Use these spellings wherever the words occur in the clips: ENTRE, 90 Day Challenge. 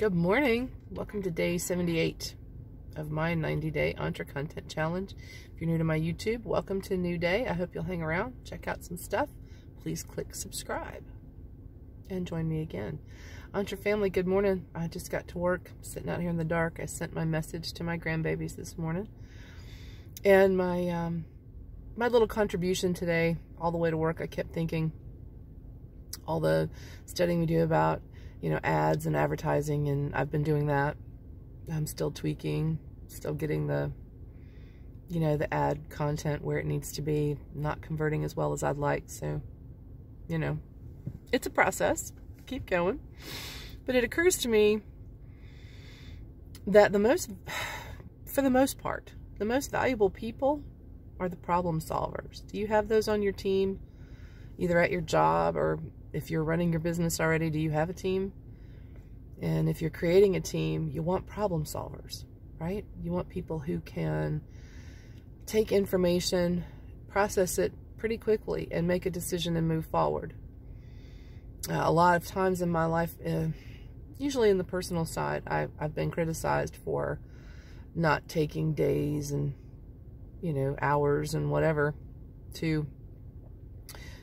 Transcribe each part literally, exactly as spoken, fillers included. Good morning. Welcome to day seventy-eight of my ninety day ENTRE content challenge. If you're new to my YouTube, welcome to a new day. I hope you'll hang around, check out some stuff. Please click subscribe and join me again. ENTRE family, good morning. I just got to work. I'm sitting out here in the dark. I sent my message to my grandbabies this morning. And my, um, my little contribution today, all the way to work, I kept thinking all the studying we do about, you know, ads and advertising, and I've been doing that. I'm still tweaking, still getting the, you know, the ad content where it needs to be, not converting as well as I'd like. So, you know, it's a process. Keep going. But it occurs to me that the most, for the most part, the most valuable people are the problem solvers. Do you have those on your team, either at your job or if you're running your business already? Do you have a team? And if you're creating a team, you want problem solvers, right? You want people who can take information, process it pretty quickly, and make a decision and move forward. Uh, a lot of times in my life, uh, usually in the personal side, I've, I've been criticized for not taking days and, you know, hours and whatever to,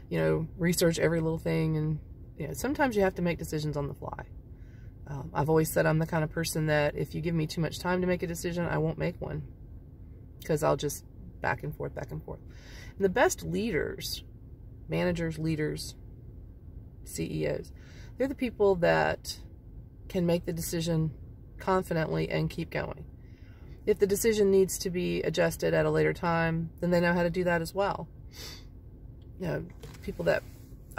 you know, research every little thing. And, you know, sometimes you have to make decisions on the fly. Um, I've always said I'm the kind of person that if you give me too much time to make a decision, I won't make one, because I'll just back and forth, back and forth. And the best leaders, managers, leaders, C E Os, they're the people that can make the decision confidently and keep going. If the decision needs to be adjusted at a later time, then they know how to do that as well. You know, people that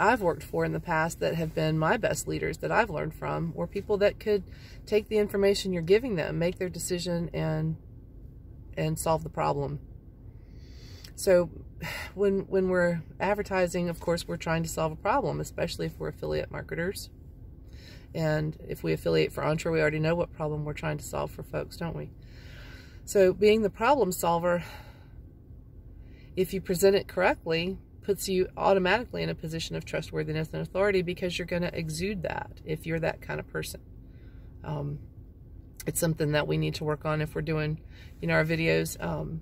I've worked for in the past that have been my best leaders that I've learned from were people that could take the information you're giving them, make their decision, and and solve the problem. So when when we're advertising, of course, we're trying to solve a problem, especially if we're affiliate marketers. And if we affiliate for ENTRE, we already know what problem we're trying to solve for folks, don't we? So being the problem solver, if you present it correctly, puts you automatically in a position of trustworthiness and authority, because you're going to exude that if you're that kind of person. Um, it's something that we need to work on if we're doing, you know, our videos, um,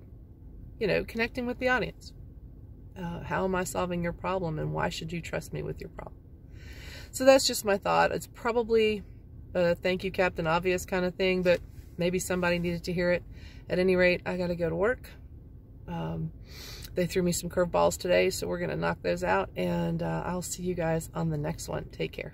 you know, connecting with the audience. Uh, how am I solving your problem, and why should you trust me with your problem? So that's just my thought. It's probably a thank you, Captain Obvious kind of thing, but maybe somebody needed to hear it. At any rate, I got to go to work. Um, They threw me some curveballs today, so we're going to knock those out, and uh, I'll see you guys on the next one. Take care.